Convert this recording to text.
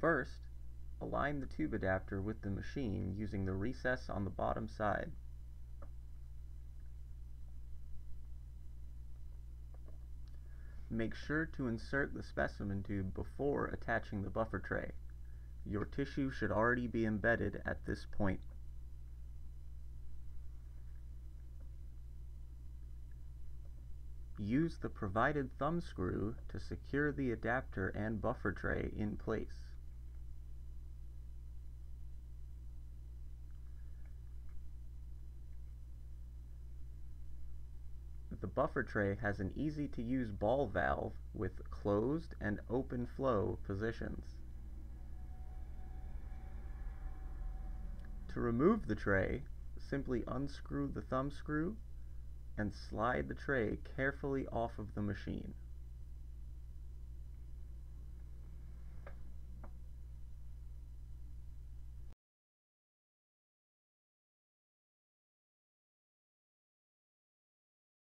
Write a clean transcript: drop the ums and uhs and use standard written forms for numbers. First, align the tube adapter with the machine using the recess on the bottom side. Make sure to insert the specimen tube before attaching the buffer tray. Your tissue should already be embedded at this point. Use the provided thumb screw to secure the adapter and buffer tray in place. The buffer tray has an easy-to-use ball valve with closed and open flow positions. To remove the tray, simply unscrew the thumb screw and slide the tray carefully off of the machine.